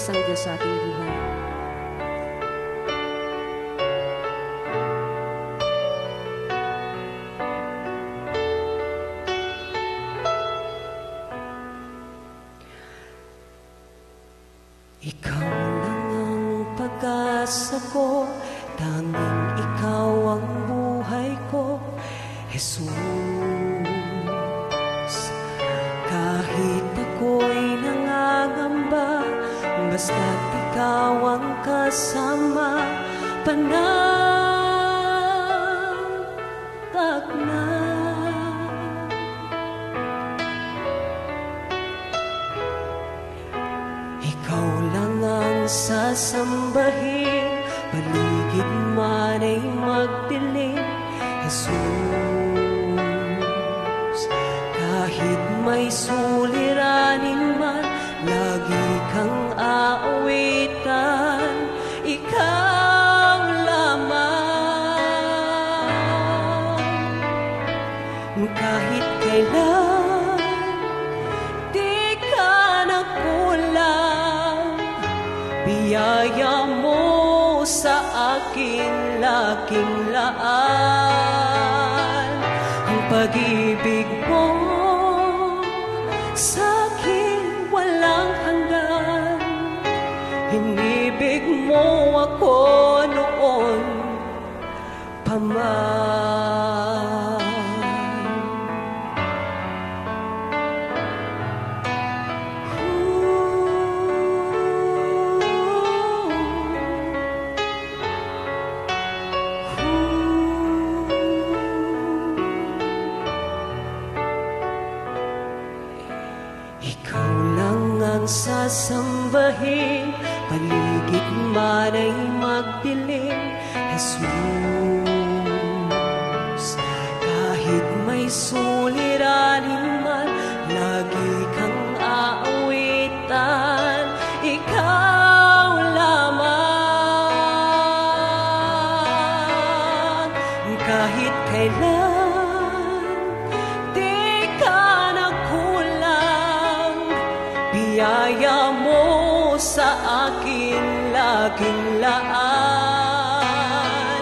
nais ng Diyos sa ating buhay. Ikaw lang ang pag-asa ko, tanging ikaw ang buhay ko, Jesus. Kahit ako'y nangangamba, basta't ikaw ang kasama, panatag na. Ikaw lang ang sasambahin, paligid man ay magdilim, Jesus. Kahit may suliranin man, lagi kang aawitan, ikaw lamang. Kahit kailan, di ka nagkulang, biyaya mo sa akin laking laan. Ang pag-ibig mo sa'kin walang hanggan. Inibig mo ako noon pa man. Ikaw lang ang sasambahin, paligid man ay magdilim, Jesus. Kahit may suliranin man, lagi kang aawitan, ikaw lamang. Kahit kailan, biyaya mo sa akin laging laan.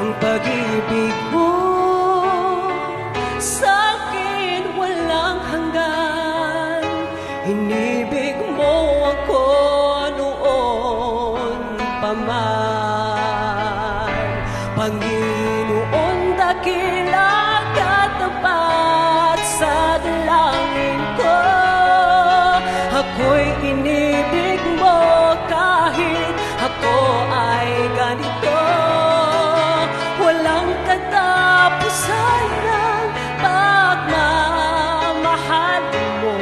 Ang pag-ibig mo sa'kin walang hanggan. Inibig mo ako noon pa man. Panginoon, dakilag at tapat sa dalangin ko. Ako'y inibig mo kahit ako ay ganito. Walang katapusan ng pagmamahal mo.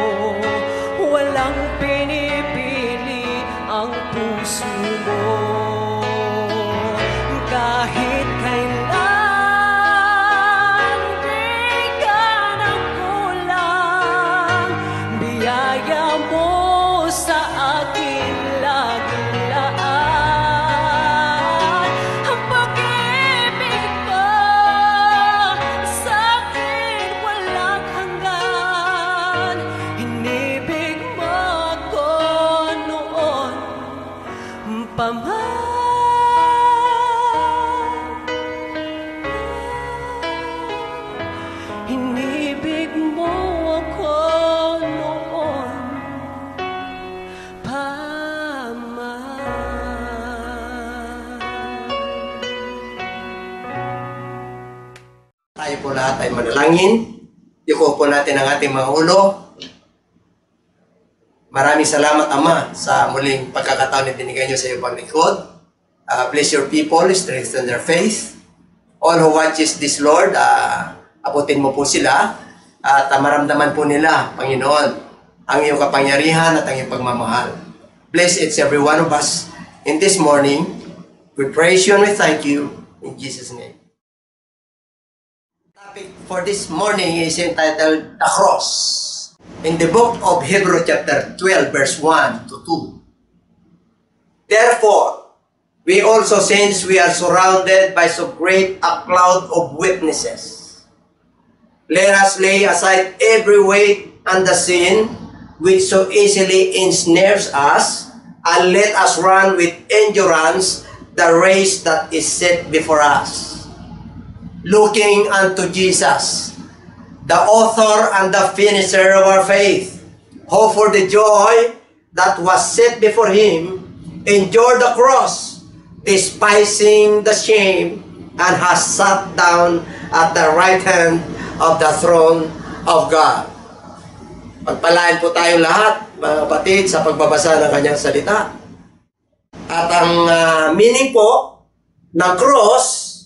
Walang pinipili ang puso mo. Kahit kailan di ka nagkulang, biyaya mo sa akin laging laan. Ang pag-ibig mo sa'kin walang hanggan. Inibig mo ako noon pa man. Inibig mo ako noon pa man. Tayo po lahat ay manalangin. Yuko po natin ang ating mga ulo. Maraming salamat, Ama, sa muling pagkakataon na binigay niyo sa iyo pang likod. Bless your people, strengthen their faith. All who watches this, Lord, abutin mo po sila at maramdaman po nila, Panginoon, ang iyong kapangyarihan at ang iyong pagmamahal. Bless each every one of us in this morning. We praise you and we thank you in Jesus' name. The topic for this morning is entitled The Cross. In the book of Hebrew chapter 12 verse 1 to 2. Therefore, we also, since we are surrounded by so great a cloud of witnesses, let us lay aside every weight and the sin which so easily ensnares us, and let us run with endurance the race that is set before us, looking unto Jesus, the author and the finisher of our faith, who for the joy that was set before him endured the cross, despising the shame, and has sat down at the right hand of the throne of God. Pagpalain po tayong lahat, mga kapatid, sa pagbabasa ng kanyang salita. At ang meaning po ng cross,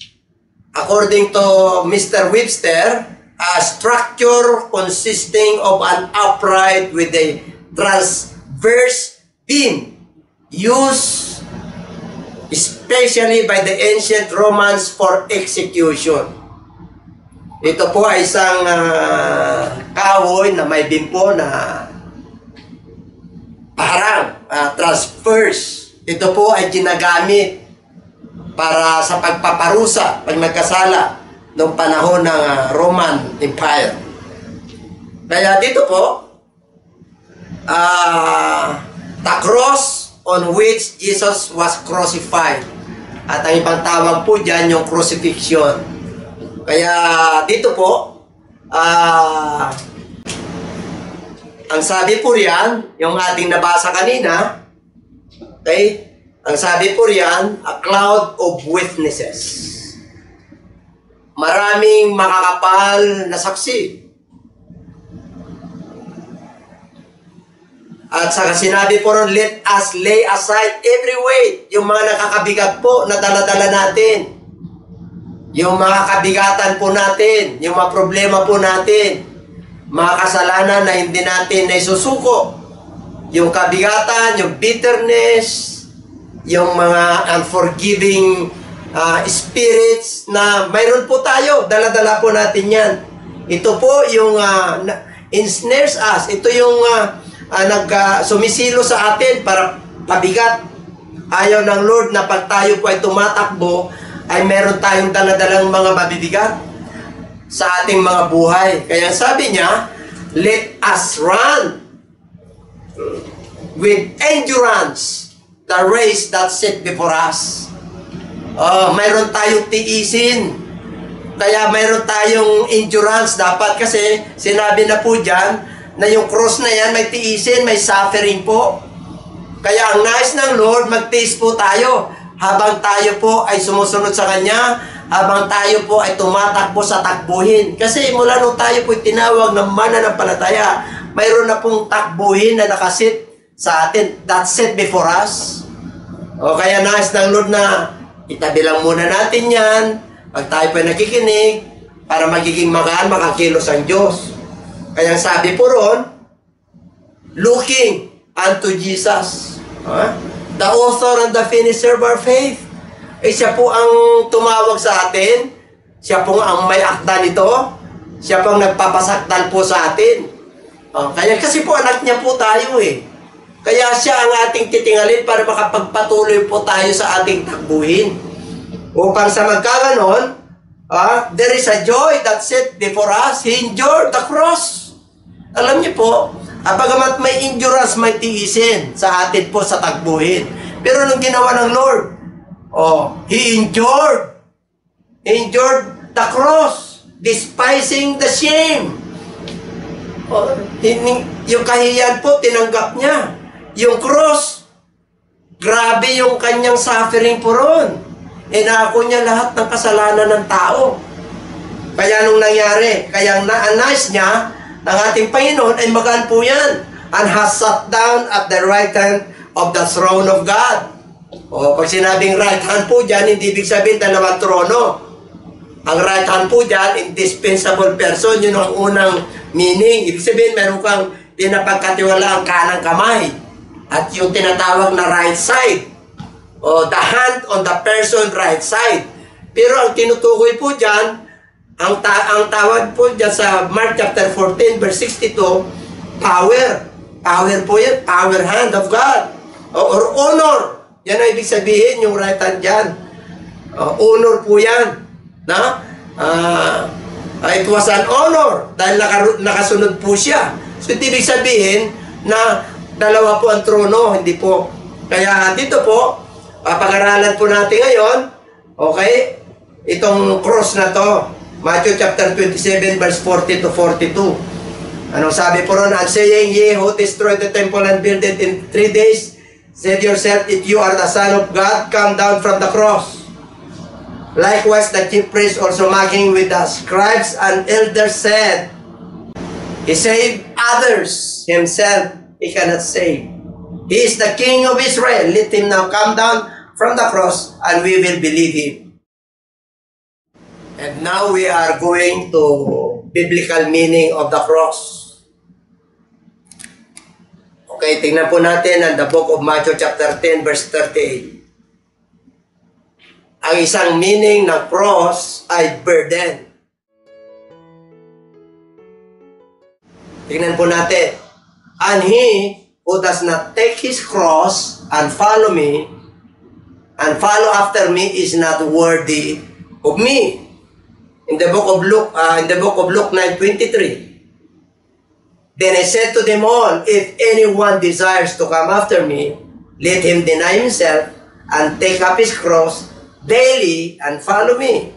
according to Mr. Webster, a structure consisting of an upright with a transverse beam used especially by the ancient Romans for execution. Ito po ay isang kahoy na may bimpo na parang transverse. Ito po ay ginagamit para sa pagpaparusa pag nagkasala noong panahon ng Roman Empire. Kaya dito po, the cross on which Jesus was crucified. At ang ibang tawag po dyan yung crucifixion. Kaya dito po, ang sabi po riyan, yung ating nabasa kanina, okay? Ang sabi po riyan, a cloud of witnesses. Maraming makakapal na saksi. At saka sinabi po ron, let us lay aside every weight, yung mga nakakabigat po na dala-dala natin. Yung mga kabigatan po natin, yung mga problema po natin, mga kasalanan na hindi natin naisusuko. Yung kabigatan, yung bitterness, yung mga unforgiving spirits na mayroon po tayo, dala-dala po natin yan. Ito po yung ensnares us, ito yung sumisilo sa atin para pabigat. Ayaw ng Lord na pag tayo po ay tumatakbo ay meron tayong daladalang mga mabibigat sa ating mga buhay. Kaya sabi niya, let us run with endurance the race that's set before us. Mayroon tayong tiisin, kaya mayroon tayong endurance dapat, kasi sinabi na po dyan na yung cross na yan, may tiisin, may suffering po. Kaya ang nais ng Lord, magtiis po tayo habang tayo po ay sumusunod sa Kanya, habang tayo po ay tumatakbo sa takbuhin. Kasi mula nung tayo po tinawag ng mananampalataya, mayroon na pong takbuhin na nakasit sa atin. That's set before us. O kaya nais ng Lord na itabilang muna natin yan pag tayo po ay nakikinig para magiging magaan, makakilos ang Diyos. Kaya sabi po ron, looking unto Jesus, the author and the finisher of our faith. Eh, siya po ang tumawag sa atin. Siya po ang may akda nito. Siya po ang nagpapasaktan po sa atin. Kaya kasi po anak niya po tayo eh. Kaya siya ang ating titingalin para makapagpatuloy po tayo sa ating takbuhin. Upang sa magkaganon, there is a joy that's set before us. He endured the cross. Alam niyo po, pagamat may endurance, may tiisin sa atin po sa takbuhin. Pero nung ginawa ng Lord, He endured the cross, despising the shame. Yung kahiyan po, tinanggap niya. Yung cross, grabe yung kanyang suffering po ron. Inako niya lahat ng kasalanan ng tao. Kaya nung nangyari, kaya na-anais niya, ang ating Panginoon ay magaan po yan, and has sat down at the right hand of the throne of God. O, pag sinabing right hand po dyan, hindi ibig sabihin dalawang trono. Ang right hand po dyan, indispensable person, yun ang unang meaning. Ibig sabihin, meron kang pinapagkatiwala ang kanang kamay at yung tinatawag na right side. O, the hand on the person right side. Pero ang tinutukoy po dyan, ang tawag po dyan sa Mark chapter 14 verse 62, power. Power po yan, power hand of God. Or honor. Yan ang ibig sabihin, yung right hand dyan. Honor po yan. Na? It was an honor dahil nakasunod po siya. So, ibig sabihin na dalawa po ang trono, hindi po Kaya dito po, papag-aralan po natin ngayon, okay, itong cross na to, Matthew chapter 27 verse 40 to 42. Anong sabi po ron? I'm saying, ye who destroyed the temple and built it in 3 days, said yourself, if you are the Son of God, come down from the cross. Likewise, the chief priests also mocking with the scribes and elders said, he saved others, himself he cannot save. He is the King of Israel. Let him now come down from the cross and we will believe him. And now we are going to biblical meaning of the cross. Okay, tingnan po natin ang the book of Matthew chapter 10 verse 38. Ang isang meaning ng cross ay burden. Tingnan po natin. And he who does not take his cross and follow me, and follow after me is not worthy of me. In the book of Luke, in the book of Luke 9:23. Then I said to them all, if anyone desires to come after me, let him deny himself and take up his cross daily and follow me.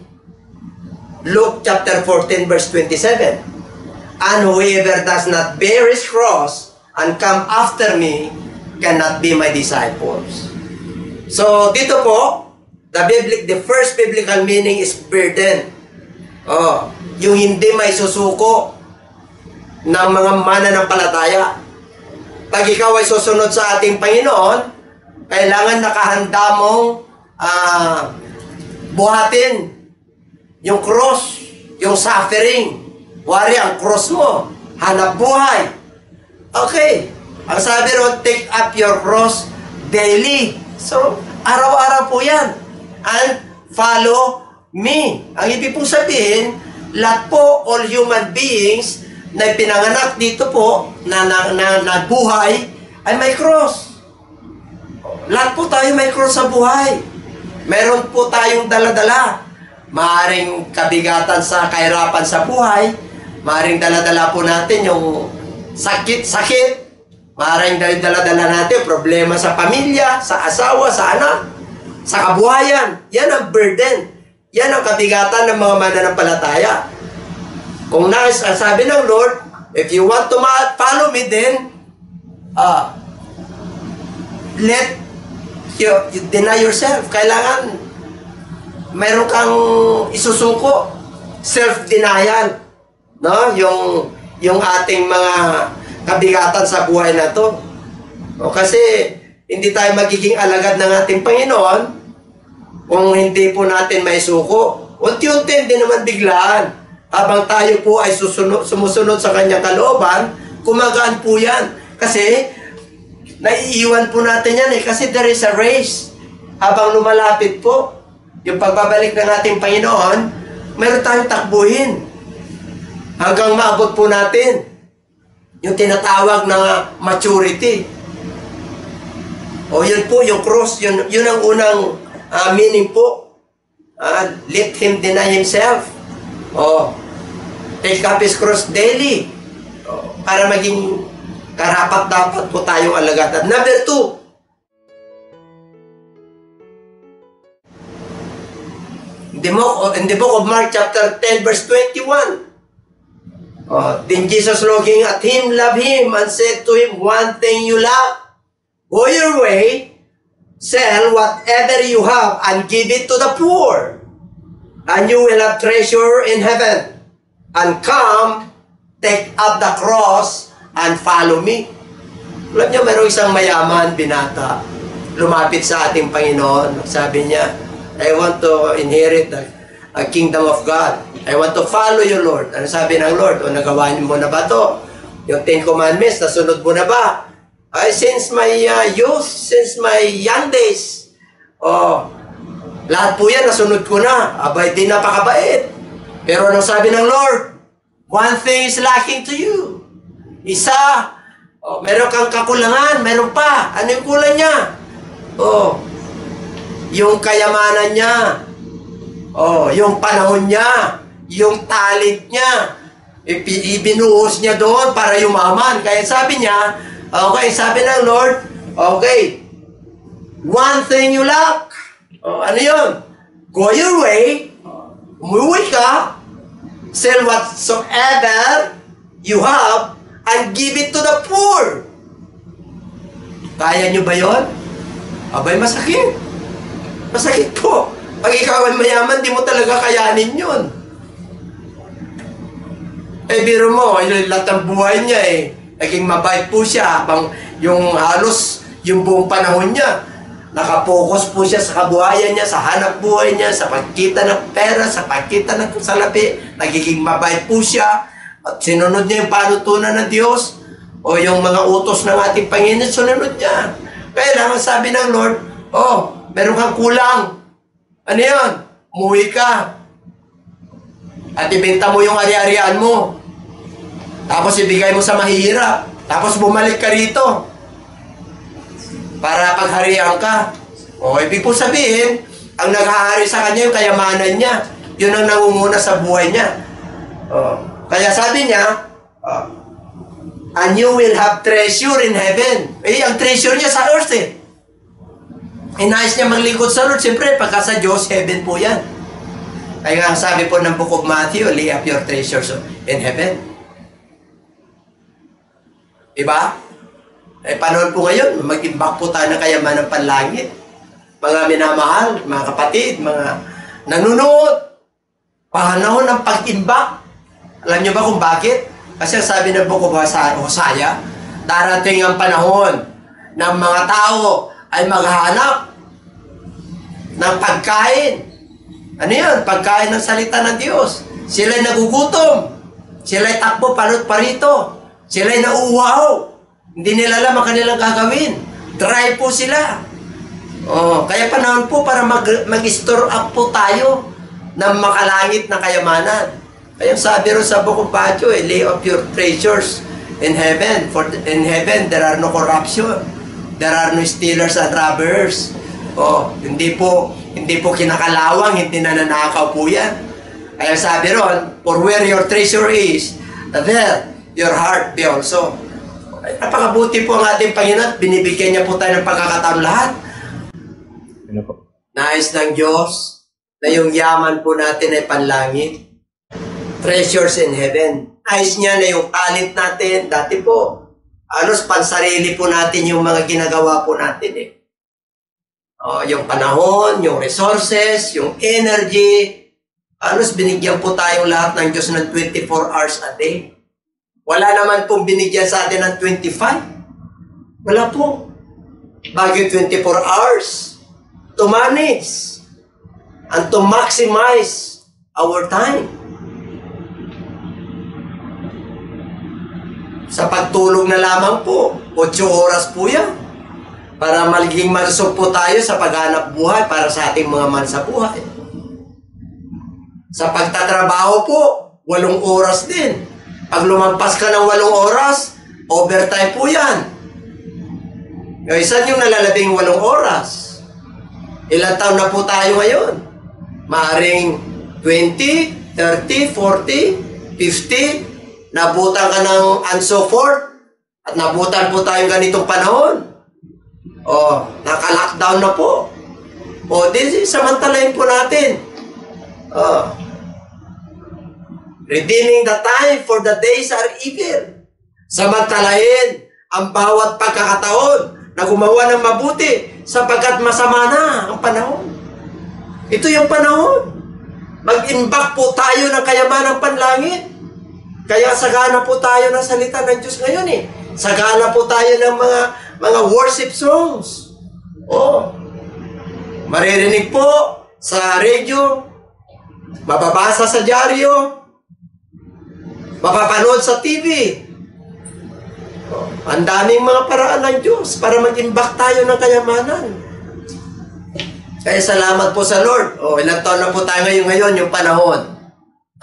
Luke chapter 14 verse 27. And whoever does not bear his cross and come after me cannot be my disciples. So dito po, the first biblical meaning is burden. Oh, yung hindi may susuko ng mga mananampalataya. Pag ikaw ay susunod sa ating Panginoon, kailangan nakahanda mong buhatin yung cross, yung suffering. Wari ang cross mo, hanap buhay. Okay, ang sabi ron, take up your cross daily. So, araw-araw po yan. And follow me. Ang ibig pong sabihin, lahat po, all human beings, na pinanganak dito po na buhay ay may cross. Lahat po tayo may cross sa buhay. Meron po tayong daladala. Maaring kabigatan sa kahirapan sa buhay. Maaring daladala po natin yung sakit-sakit. Maaring daladala natin problema sa pamilya, sa asawa, sa anak, sa kabuhayan. Yan ang burden. Yan ang kabigatan ng mga mananampalataya. Kung nais, ang sabi ng Lord, if you want to follow me, then let you deny yourself. Kailangan mayroon kang isusuko, self-denial, no? Yung ating mga kabigatan sa buhay na to. O, kasi hindi tayo magiging alagad ng ating Panginoon kung hindi po natin maisuko. Unti-unti, hindi naman biglaan. Habang tayo po ay sumusunod sa kanyang kalooban, kumagaan po yan. Kasi, naiiwan po natin yan eh. Kasi there is a race. Habang lumalapit po, yung pagbabalik ng ating Panginoon, meron tayong takbuhin. Hanggang maabot po natin yung tinatawag na maturity. O yun po, yung cross, yun ang unang meaning po. Let him deny himself. O, take up his cross daily para maging karapat-dapat po tayong alagad. At number 2, in the book of Mark chapter 10 verse 21, then Jesus looking at him, loved him, and said to him, one thing you lack, go your way, sell whatever you have and give it to the poor. And you will have treasure in heaven. And come, take up the cross, and follow me. Alam niyo, mayroong isang mayaman, binata, lumapit sa ating Panginoon. Sabi niya, I want to inherit the kingdom of God. I want to follow you, Lord. Ano sabi ng Lord? O, nagawa mo na ba to? Yung 10 Commandments, nasunod mo na ba? Ay, since my youth, since my young days, lahat po yan, nasunod ko na. Abay, di napakabait. Pero anong sabi ng Lord? One thing is lacking to you. Isa. Meron kang kakulangan. Meron pa. Ano yung kulang niya? Yung kayamanan niya. Yung panahon niya. Yung talent niya. Ibinuhos niya doon para yumaman. Kaya sabi niya, okay, sabi ng Lord, okay, One thing you lack. Ano yun? Go your way. Umuwi ka. Sell whatsoever you have and give it to the poor. Kaya nyo ba yun? Abay, masakit. Masakit po. Pag ikaw ay mayaman, di mo talaga kayanin yun. Eh, biro mo, lahat ng buhay niya eh. Naging mabait po siya. Habang yung halos, yung buong panahon niya, nakapokus po siya sa kabuhayan niya, sa hanap buhay niya, sa pagkita ng pera, sa pagkita ng salapi. Nagiging mabait po siya. At sinunod niya yung panutunan ng Diyos o yung mga utos ng ating Panginoon, sinunod niya. Kaya sabi ng Lord, oh, meron kang kulang. Ano yun? Umuwi ka. At ibenta mo yung ari-arian mo. Tapos ibigay mo sa mahirap. Tapos bumalik ka rito. Para pagharihan ka. O, ibig po sabihin, ang naghahari sa kanya yung kayamanan niya. Yun ang nangunguna sa buhay niya. O, kaya sabi niya, and you will have treasure in heaven. Eh, ang treasure niya sa earth eh. Inayos niya maglingkod sa Lord. Siyempre, pagka sa Diyos, heaven po yan. Kaya nga sabi po ng Book of Matthew, lay up your treasures in heaven. Diba? Eh, panahon po ngayon, mag-imbak po tayo ng kayaman ng panlangit. Mga minamahal, mga kapatid, mga nanunood. Panahon ng pag-imbak. Alam niyo ba kung bakit? Kasi sabi ng Book of Hosea, darating ang panahon ng mga tao ay maghanap ng pagkain. Ano yun? Pagkain ng salita ng Diyos. Sila'y nagugutom. Sila'y takbo palot pa rito. Sila'y nauuhaw. Hindi nila alam ang kanilang gagawin. Dry po sila. Oh, kaya panahon po para mag-store up po tayo ng makalangit na kayamanan. Kaya sabi rin sa Book of Matthew, lay up your treasures in heaven. For in heaven, there are no corruption. There are no stealers and robbers. Oh, hindi po kinakalawang, hindi nananakaw po yan. Kaya sabi ron, for where your treasure is, there your heart be also. Napakabuti po ang ating Panginoon. Binibigyan niya po tayo ng pagkakataon lahat. Nais ng Diyos na yung yaman po natin ay panlangit. Treasures in heaven. Nais niya na yung talent natin. Dati po, alos pansarili po natin yung mga ginagawa po natin eh. O, yung panahon, yung resources, yung energy. Alos binigyan po tayong lahat ng Diyos ng 24 hours a day. Wala naman pong binigyan sa atin ng 25. Wala po. Bagay 24 hours to manage and to maximize our time. Sa pagtulog na lamang po, 8 oras po yan. Para magiging malusog po tayo sa paghanap buhay para sa ating mga mansabuhay. Sa pagtatrabaho po, 8 oras din. Pag lumampas ka ng 8 oras, overtime po yan. Yung isa yung nalalabing 8 oras. Ilang taon na po tayo ngayon? Maaring 20, 30, 40, 50, nabutan ka ng and so forth. At nabutan po tayong ganitong panahon. O, naka-lockdown na po. O, di samantalain po natin. O, redeeming the time for the days are evil. Samantalain ang bawat pagkakataon na gumawa ng mabuti sapagkat masama na ang panahon. Ito yung panahon. Mag-imbak po tayo ng kayamanang panlangit. Kaya sagana po tayo ng salita ng Diyos ngayon eh. Sagana po tayo ng mga worship songs. Oh. Maririnig po sa radio, mababasa sa dyaryo, mapapanood sa TV. Oh. Ang daming mga paraan ng Diyos para mag-imbak tayo ng kayamanan. Kaya salamat po sa Lord. Oh, ilang taon na po tayo ngayon yung panahon.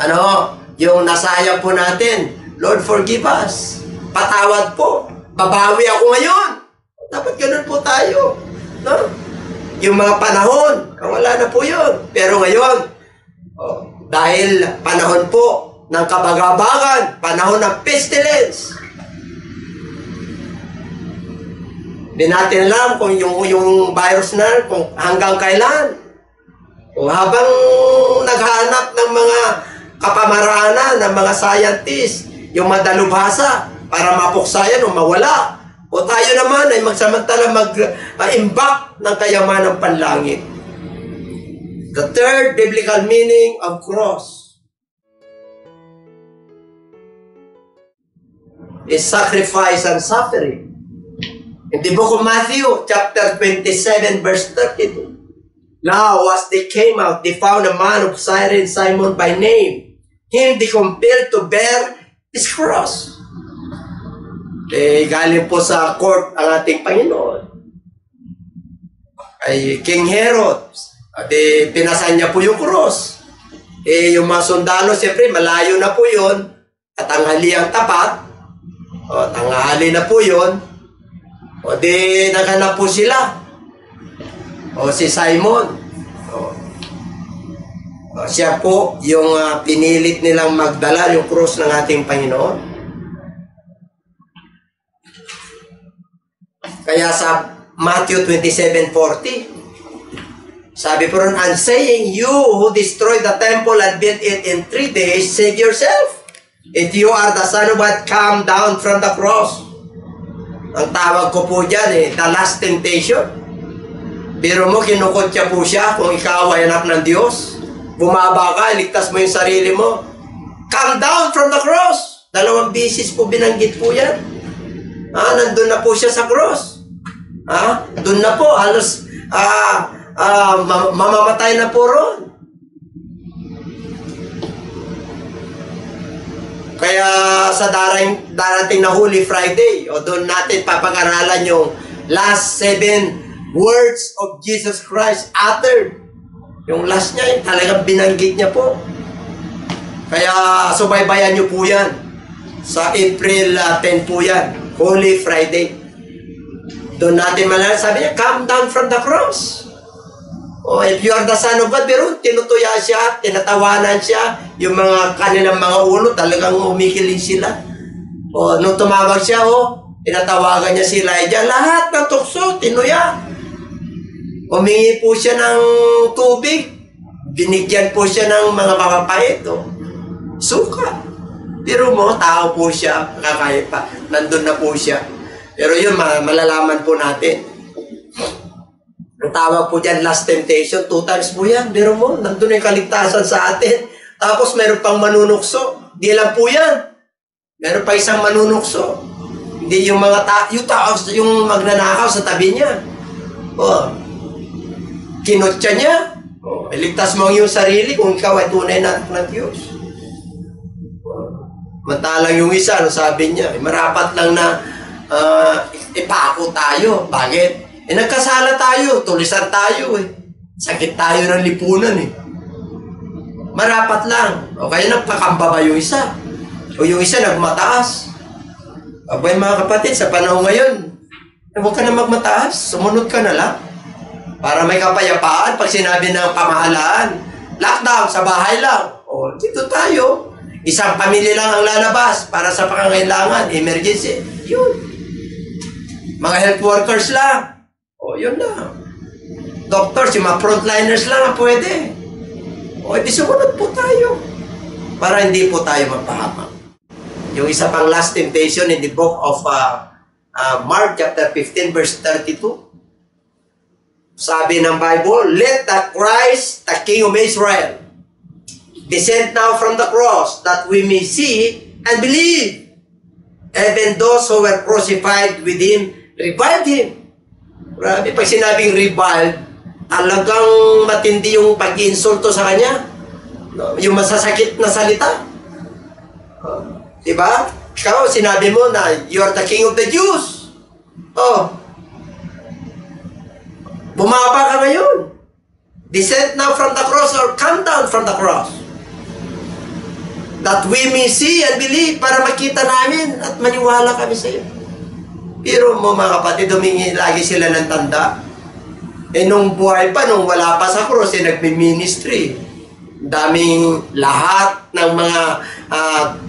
Ano? Yung nasayang po natin, Lord, forgive us. Patawad po. Babawi ako ngayon. Dapat ganun po tayo. No? Yung mga panahon, wala na po yun. Pero ngayon, oh, dahil panahon po ng kabagabagan, panahon ng pestilence. Hindi natin alam kung yung virus na kung hanggang kailan. Kung habang naghanap ng mga kapamaraanan, ng mga scientists, yung madalubhasa para mapuksayan o mawala. O tayo naman ay magsamantala mag-imbak ng kayamanang panlangit. The third biblical meaning of cross is sacrifice and suffering. In the book of Matthew, chapter 27, verse 32. Now, as they came out, they found a man of Cyrene, Simon by name. Him they compelled to bear his cross. Eh, galing po sa court ang ating Panginoon. Ay King Herod. At pinasan niya po yung cross. Eh, yung mga sundalo, siyempre, malayo na po yun. At tanghali ang tapat. O, tanghali na po yun. O di, naghanap po sila. O si Simon. O siya po yung pinilit nilang magdala yung krus ng ating Panginoon. Kaya sa Matthew 27:40, sabi po rin, "And saying, you who destroyed the temple and built it in 3 days, save yourself. If you are the Son of God, come down from the cross." Ang tawag ko po dyan the last temptation. Pero mo, kinukutya po siya kung ikaw ay anak ng Diyos. Bumaba ka, iligtas mo yung sarili mo. Come down from the cross. 2 beses po binanggit po yan. Nandun na po siya sa cross. Doon na po, halos mamamatay na po roon. Kaya sa darating na Holy Friday, o doon natin papag-aralan yung last 7 words of Jesus Christ uttered. Yung last niya, talagang binanggit niya po. Kaya subaybayan niyo po yan. Sa April 10 po yan, Holy Friday. Doon natin malalaman, sabi niya, come down from the cross. O if you are the Son of God, pero tinutuya siya, tinatawanan siya, yung mga kanilang mga ulo, talagang umikiling sila. O nung tumawag siya, tinatawagan niya si Elijah, lahat ng tukso, tinuya. Humingi po siya ng tubig, binigyan po siya ng mga mapapait, suka. Pero mga tao po siya, kakaya pa, nandun na po siya. Pero yun, malalaman po natin. Ang tawag po dyan, last temptation, 2 times po yan. Pero mo, nandun yung kaligtasan sa atin. Tapos meron pang manunukso. Di lang po yan. Meron pa isang manunukso. Hindi yung mga yung magnanakaw sa tabi niya. Kinutya niya. Iligtas mo ang iyong sarili kung ikaw ay tunay na anak ng Diyos. Matalang yung isa, sabi niya, marapat lang na ipako tayo. Bakit? Nagkasala tayo, tulisan tayo Sakit tayo ng lipunan Marapat lang. O kaya nagpakamba ba yung isa? O yung isa nagmataas? Abay mga kapatid, sa panahon ngayon, huwag ka na magmataas, sumunod ka na lang. Para may kapayapaan, pag sinabi ng pamahalaan, lockdown, sa bahay lang. O dito tayo, isang pamilya lang ang lalabas para sa pangangailangan, emergency. Yun. Mga health workers lang. O, yun na. Doctors, yung mga frontliners lang ang pwede. O, edi sumunod po tayo. Para hindi po tayo mapahamak. Yung isa pang last temptation in the book of Mark, chapter 15, verse 32. Sabi ng Bible, "Let the Christ, the King of Israel, descend now from the cross, that we may see and believe. Even those who were crucified with Him, revived Him." Grabe, pag sinabing reviled, talagang matindi yung pag-insulto sa kanya. Yung masasakit na salita. Diba? Ikaw, sinabi mo na, you are the King of the Jews. Bumaba ka ngayon. Descend now from the cross or come down from the cross. That we may see and believe, para makita namin at maniwala kami sa iyo. Pero mo mga kapatid, humingi lagi sila ng tanda. Nung buhay pa, nung wala pa sa cross, nagmi-ministry. Daming lahat ng mga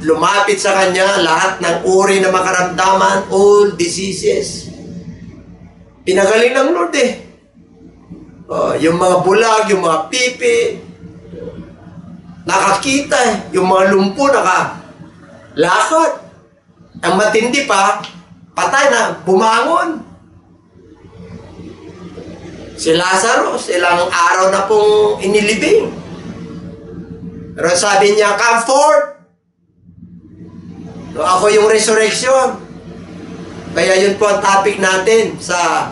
lumapit sa kanya, lahat ng uri na makaramdaman, all diseases. pinagaling ng Lord eh. Yung mga bulag, yung mga pipi, nakakita eh. Yung mga lumpo, nakalakot. Ang matindi pa, patay na, bumangon. Si Lazarus, ilang araw na pong inilibing. Pero sabi niya, come forth. No, ako yung resurrection. Kaya yun po ang topic natin sa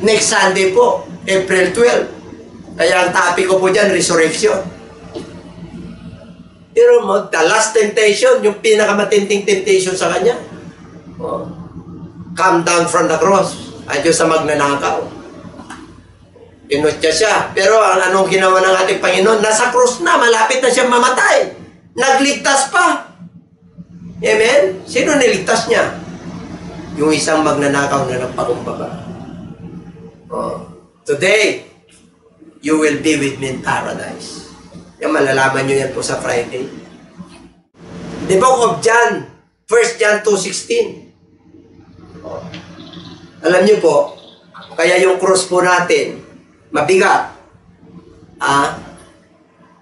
next Sunday po, April 12. Kaya ang topic ko po dyan, resurrection. Pero the last temptation, yung pinakamatinding temptation sa kanya. Oh, come down from the cross. At Diyos na magnanakaw. Inutya siya. Pero ang anong ginawa ng ating Panginoon? Nasa krus na, malapit na siya mamatay. Nagligtas pa. Amen? Sino niligtas niya? Yung isang magnanakaw na nagpakumbaba. Oh. Today, you will be with me in paradise. Yan, malalaman nyo yan po sa Friday. The book of John, 1 John 2:16. Oh. Alam niyo po, kaya yung cross po natin, mabigat.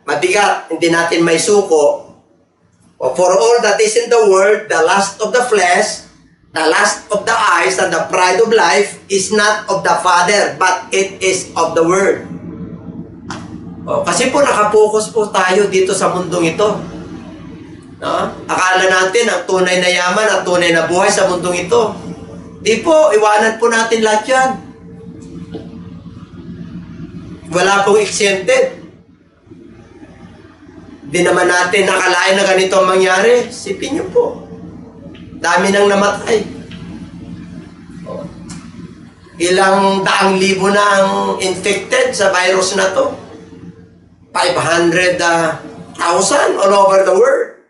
Mabigat, hindi natin may suko. For all that is in the world, the lust of the flesh, the lust of the eyes, and the pride of life is not of the Father, but it is of the world. O, kasi po nakapokus po tayo dito sa mundong ito. No? Akala natin ang tunay na yaman, ang tunay na buhay sa mundong ito. Di po, iwanan po natin lahat yan. Wala pong exempted. Di naman natin nakalain na ganito ang mangyari. Sipin niyo po. Dami nang namatay. Ilang daang libo na ang infected sa virus na to. 500,000 all over the world.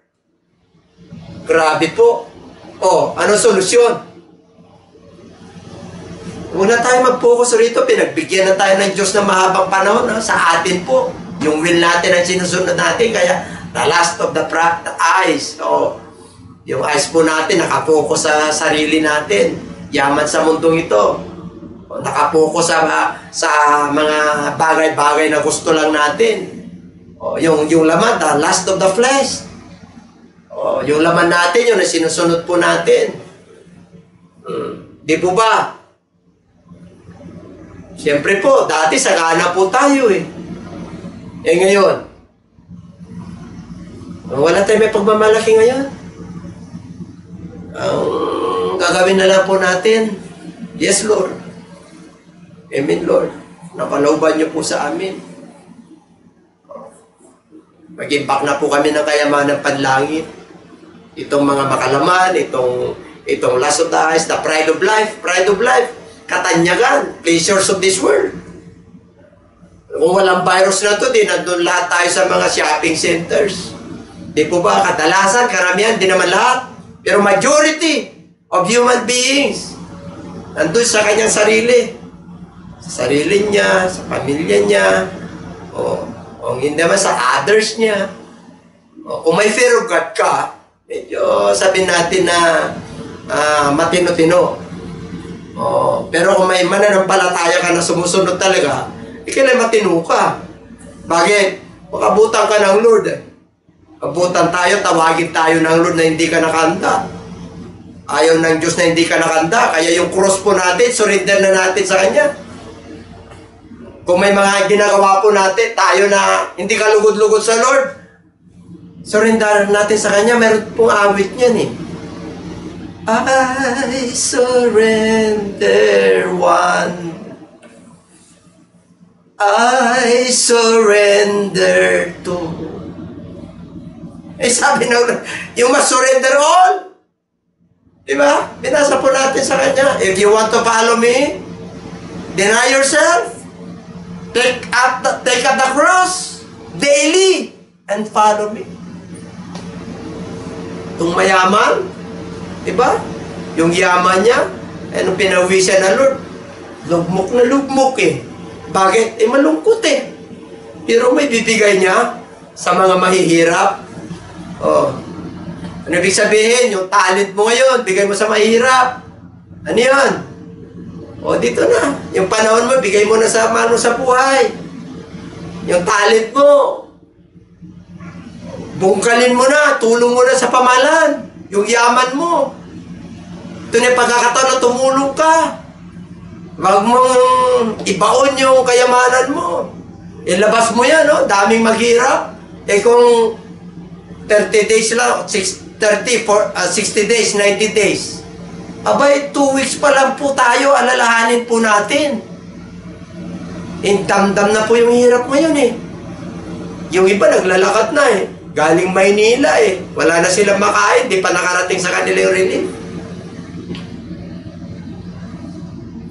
Grabe po. O, ano solusyon? Una tayo mag-focus rito, pinagbigyan na tayo ng Diyos na mahabang panahon sa atin po. Yung will natin ang sinusunod natin, kaya the last of the eyes. O, yung eyes po natin nakapokus sa sarili natin, yaman sa mundong ito. O, nakapokus sa mga bagay-bagay na gusto lang natin. O, yung laman, the last of the flesh. O, yung laman natin, yung na sinusunod po natin. Di po ba? Siyempre po, dati sagana po tayo eh. Eh ngayon, wala tayo may pagmamalaki ngayon. Ang gagawin na lang po natin, yes Lord, amen Lord, napalooban niyo po sa amin. Mag-impact na po kami ng kayamanang panlangit. Itong mga makalaman, itong lust of the eyes, the pride of life, katanyagan, pleasures of this world. Kung walang virus na ito, di nandun lahat tayo sa mga shopping centers. Di po ba, kadalasan, karamihan, di naman lahat. Pero majority of human beings, nandun sa kanyang sarili. Sa sarili niya, sa pamilya niya, o hindi naman sa others niya. O, kung may fear of God ka, medyo sabihin natin na matino-tino. Oh, pero kung may mananampalataya ka na sumusunod talaga, ikila'y matino ka. Bakit? Makabutan ka ng Lord. Kabutan tayo, tawagin tayo ng Lord na hindi ka nakanda. Ayaw ng Diyos na hindi ka nakanda. Kaya yung cross po natin, surrender na natin sa Kanya. Kung may mga ginagawa po natin, tayo na hindi kalugod-lugod sa Lord, surrender natin sa Kanya. Meron pong awit niyan eh. I surrender one, I surrender two. Eh sabi na, you must surrender all. Diba? Binasa po natin sa kanya. If you want to follow me, deny yourself, take up the cross daily and follow me. Itong mayaman, diba? Yung yaman niya, ano pinawisan na Lord? Lugmok eh. Bakit? Eh malungkot eh. Pero may bibigay niya sa mga mahihirap. Oh. Ano ibig sabihin? Yung talent mo ngayon, bigay mo sa mahihirap. Ano yun? O dito na, yung panahon mo, bigay mo na sa mahal mo sa buhay. Yung talent mo, bungkalin mo na, tulong mo na sa pamalan. Yung yaman mo. Ito na yung pagkakataon na tumulong ka. Wag mong ibaon yung kayamanan mo. Ilabas mo yan, no? Daming maghirap. Eh kung 30 days lang, 60 days, 90 days. Abay, 2 weeks pa lang po tayo, alalahanin po natin. Intamdam na po yung hirap mo yun eh. Yung iba naglalakad na eh. Galing Maynila eh. Wala na silang makain, di pa nakarating sa kanila yung relief.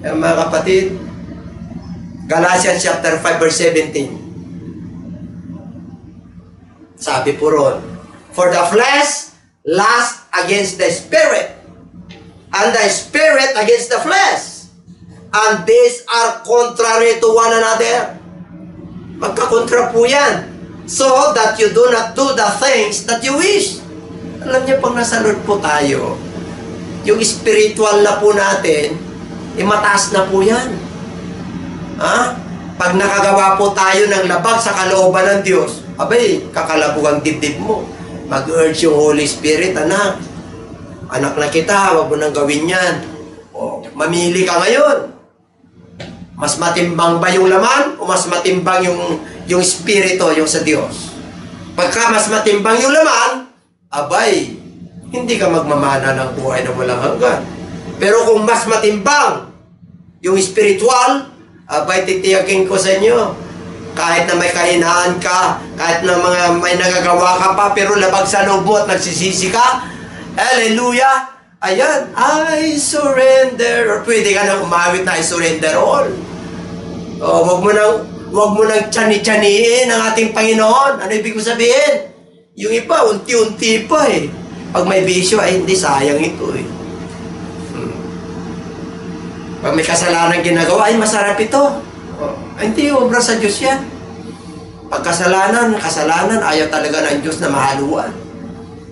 Yan mga kapatid, Galatians chapter 5 verse 17. Sabi po ron, for the flesh lusts against the spirit, and the spirit against the flesh, and these are contrary to one another. Magkakontra po yan. So that you do not do the things that you wish. Alam niyo, pag nasa Lord po tayo, yung spiritual na po natin, mataas na po yan. Ha? Pag nakagawa po tayo ng labag sa kalooban ng Diyos, abay, kakalabugang dibdib mo. Mag-urge yung Holy Spirit, anak. Anak na kita, wag mo nang gawin yan. O, mamili ka ngayon. Mas matimbang ba yung laman o mas matimbang yung spirito, yung sa Diyos? Pagka mas matimbang yung laman, abay, hindi ka magmamana ng buhay na walang hanggan. Pero kung mas matimbang yung spiritual, abay, titiyakin ko sa inyo, kahit na may kahinaan ka, kahit na may nagagawa ka pa, pero labag sa loob mo at nagsisisi ka, hallelujah, ayan, I surrender, or pwede ka na umawit na I surrender all. O, wag mo nang tiyani-tiyaniin ang ating Panginoon. Ano ibig ko sabihin? Yung iba, unti-unti pa eh. Pag may bisyo, ay hindi, sayang ito eh. Pag may kasalanan ginagawa, ay masarap ito. Hindi, obra sa Diyos yan. Pagkasalanan, kasalanan, ayaw talaga ng Diyos na mahaluan.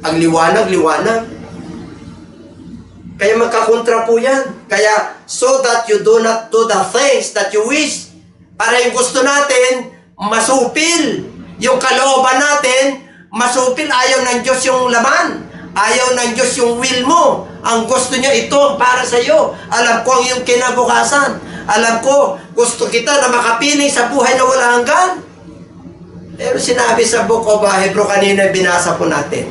Ang liwanag, liwanag. Kaya magkakontra po yan. Kaya, so that you do not do the things that you wish. Para yung gusto natin, masupil. Yung kalooban natin, masupil. Ayaw ng Diyos yung laman. Ayaw ng Diyos yung will mo. Ang gusto niya, ito para sa iyo. Alam ko ang iyong kinabukasan. Alam ko, gusto kita na makapiling sa buhay na walang hanggan. Pero sinabi sa book of Hebrew, kanina binasa po natin.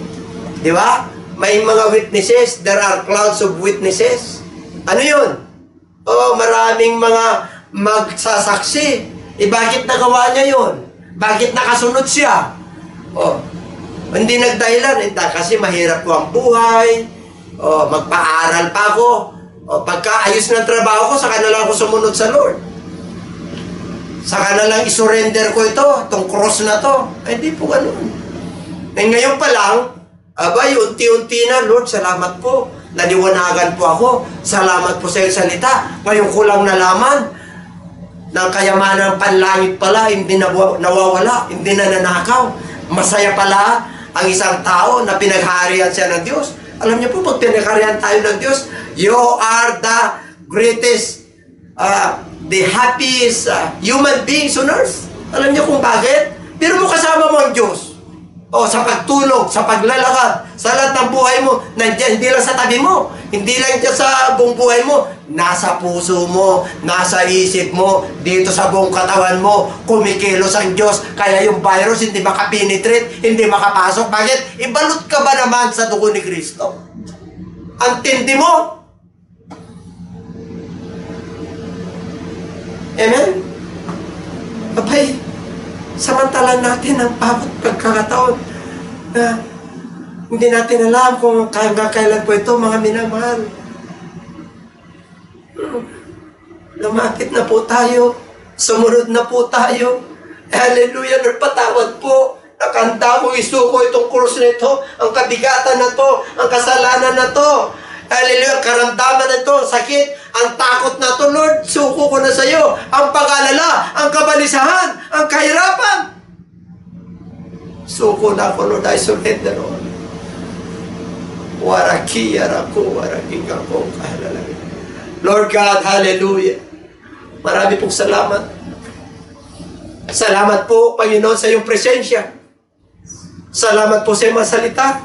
Di ba? May mga witnesses. There are clouds of witnesses. Ano yun? Oh, maraming mga magsasaksi. Eh, bakit nagawa niya yun? Bakit nakasunod siya? Oh, hindi nagdahilan. Eh, kasi mahirap ko ang buhay. Oh, magpa-aral pa ako. O pagkaayos ng trabaho ko, saka na lang ako sumunod sa Lord. Saka na lang isurrender ko ito, itong cross na to. Ay, di po ganun. At ngayon pa lang, abay, unti-unti na, Lord, salamat po. Naliwanagan po ako. Salamat po sa iyong salita. Ngayon ko lang nalaman ng kayamanan ng panlangit pala, hindi nawawala, hindi nananakaw. Masaya pala ang isang tao na pinagharihan siya ng Diyos. Alam niyo po, pag pinakarihan tayo ng Diyos, you are the greatest, the happiest human beings on earth. Alam niyo kung bakit? Pero mo kasama mo ang Diyos. O, sa pagtulog, sa paglalakad, sa lahat ng buhay mo, nandiyan, hindi lang sa tabi mo, hindi lang dyan sa buong buhay mo, nasa puso mo, nasa isip mo, dito sa buong katawan mo, kumikilos ang Diyos, kaya yung virus hindi makapenetrate, hindi makapasok. Bakit? Ibalot ka ba naman sa dugo ni Kristo? Ang tindi mo? Amen? Abay, samantalan natin ang bawat pagkakataon na hindi natin alam kung hanggang kailan po ito, mga minamahal. Lumapit na po tayo, sumunod na po tayo. Hallelujah, Lord, patawad po. Nakanda ko, isuko itong krus na ito, ang kabigatan na ito, ang kasalanan na ito. Hallelujah, ang karamdaman na ito, sakit, ang takot na ito, Lord, suko ko na sa iyo. Ang pag-alala, ang kabalisahan, ang kahirapan. Suko na ako, Lord, I surrender all. Warakiya rako, warakiya ko, kahalalangin. Lord God, hallelujah. Marami pong salamat. Salamat po, Panginoon, sa iyong presensya. Salamat po sa iyong salita.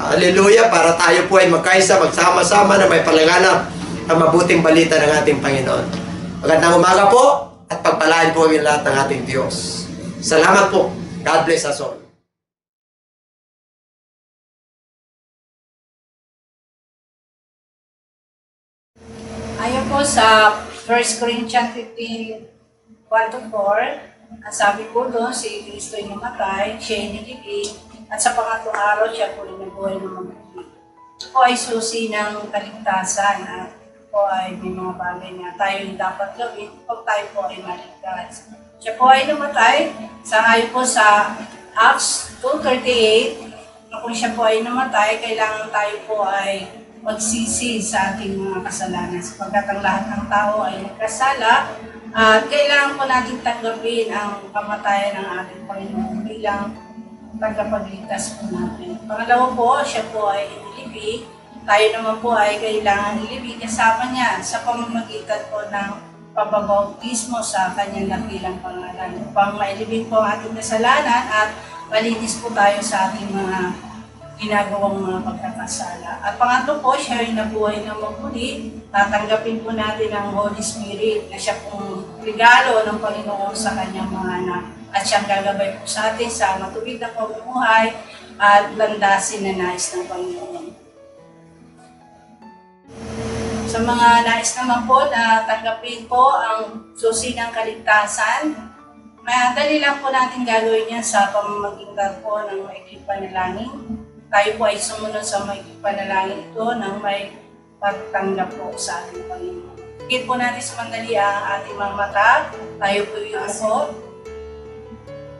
Hallelujah, para tayo po ay magkaisa, magsama-sama na may palaganap ang mabuting balita ng ating Panginoon. Magandang umaga po at pagpalaan po ang lahat ng ating Diyos. Salamat po. God bless us all. Ayon po sa 1 Corinthians 15:1-4, ang sabi po doon, si Kristo ay namatay, siya ay nilibing, at sa pangatlong araw siya po nabuhay ng mamatay. Ako ay susi ng kaligtasan at ako ay may mga bagay na tayo dapat gawin pag tayo po ay maligtas. Siya po ay namatay, sa ayon po sa Acts 2:38, na kung siya po ay namatay, kailangan tayo po ay magsisi sa ating mga kasalanan sapagkat ang lahat ng tao ay nagkasala at kailangan po natin tanggapin ang kamatayan ng ating Panginoon bilang tagapagligtas po natin. Pangalawa po, siya po ay inilibig. Tayo naman po ay kailangan ilibig kasama niya sa pamamagitan po ng pababautismo sa kanyang dakilang pangalan upang mailibig po ang ating kasalanan at malinis po tayo sa ating mga ginagawang mga pagkakasala. At pangatlo po, siya ay nabuhay ng muli. Tatanggapin po natin ang Holy Spirit na siya pong regalo ng Panginoon sa kanyang mga anak. At siyang gagabay po sa atin sa matuwid na pamumuhay at landasin na nais ng Panginoon. Sa mga nais naman po na tanggapin po ang susi ng kaligtasan, madali lang po natin gagawin yan sa pamamagitan po ng maikling panalangin. Tayo po ay sumunod sa may panalangin ito nang may pagtanggap po sa ating Panginoon. Higit po natin sa mandali ang ating mga mata. Tayo po yung ako.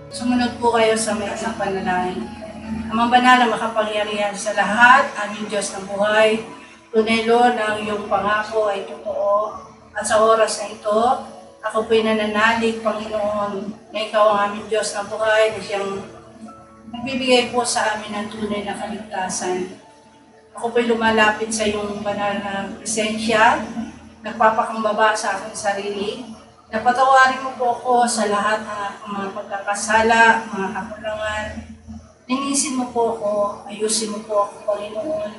Sumunod po kayo sa may isang panalangin. Amang banal na makapangyarihan sa lahat, aming Diyos ng buhay, tunay Lord, ang iyong pangako ay totoo. At sa oras na ito, ako po'y nananalig, Panginoon, na ikaw ang aming Diyos ng buhay, na siyang nagbibigay po sa amin ang tunay na kaligtasan. Ako po'y lumalapit sa iyong banal na presensya, nagpapakambaba sa aking sarili. Napatawarin mo po ako sa lahat ng mga pagkakasala, mga kakulangan. Linisin mo po ako, ayusin mo po ako, Panginoon.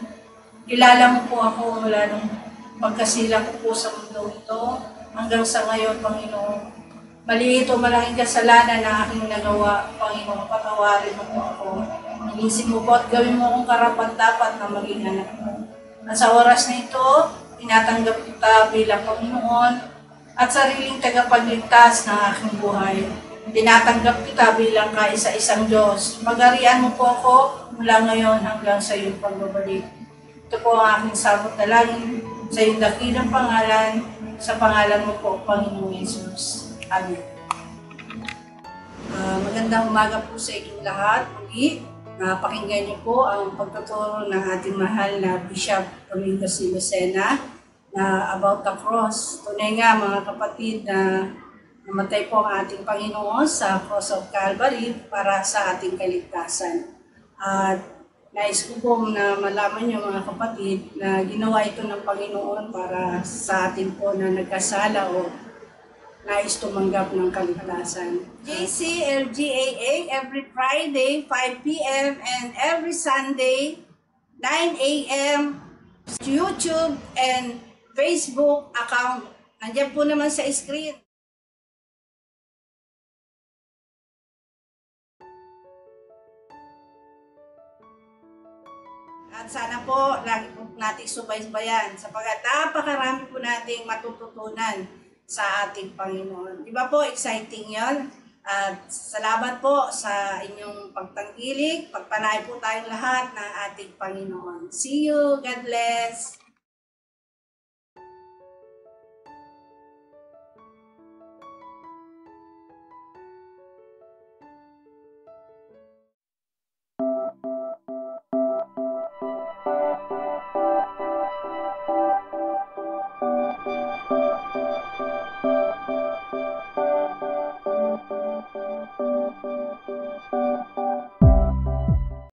Kilala mo po ako mula nung pagkasila ko po sa mundo ito hanggang sa ngayon, Panginoon. Maliit o malaking kasalanan na aking nagawa, Panginoon, patawarin mo po ako. Inisin mo po at gawin mo akong karapat-dapat na maging anak mo. At sa oras na ito, tinatanggap kita bilang Panginoon at sariling tagapagligtas ng aking buhay. Tinatanggap kita bilang kaisa-isang Diyos. Pag-arian mo po ako mula ngayon hanggang sa iyong pagbabalik. Ito po ang aking sabot na langin sa iyong dakilang pangalan, sa pangalan mo po, Panginoon Jesus. Amen. Magandang umaga po sa inyong lahat. Muli, pakinggan niyo po ang pagtuturo ng ating mahal na Bishop Domingo C. Lucena na about the cross. Tunay nga mga kapatid na namatay po ang ating Panginoon sa cross of Calvary para sa ating kaligtasan. At nais ko po na malaman niyo mga kapatid na ginawa ito ng Panginoon para sa atin po na nagkasala o nais tumanggap ng kaligtasan. JCLGAA every Friday 5 p.m. and every Sunday 9 a.m. YouTube and Facebook account. Andiyan po naman sa screen. At sana po lagi po nating subaybayan sapagkat napakarami po nating matututunan sa ating Panginoon. Di ba po, exciting yon? At salamat po sa inyong pagtangkilik. Pagpanahin po tayong lahat ng ating Panginoon. See you. God bless.